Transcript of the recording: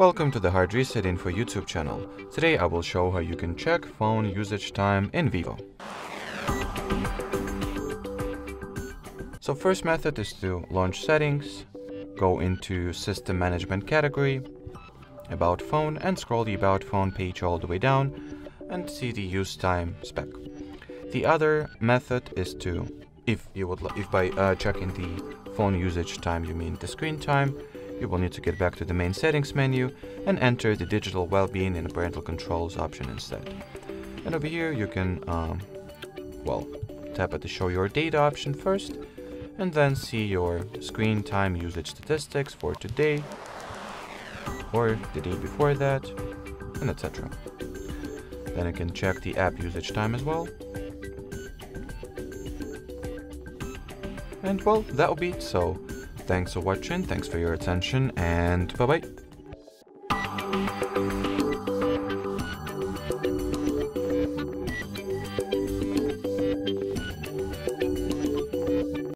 Welcome to the Hard Reset Info YouTube channel. Today I will show how you can check phone usage time in VIVO. So first method is to launch settings, go into system management category, about phone, and scroll the about phone page all the way down and see the use time spec. The other method is to, if by checking the phone usage time you mean the screen time, you will need to get back to the main settings menu and enter the digital well-being and parental controls option instead. And over here you can, tap at the show your data option first and then see your screen time usage statistics for today or the day before that, and etc. Then you can check the app usage time as well. And well, that'll be it. So thanks for watching, thanks for your attention, and bye-bye.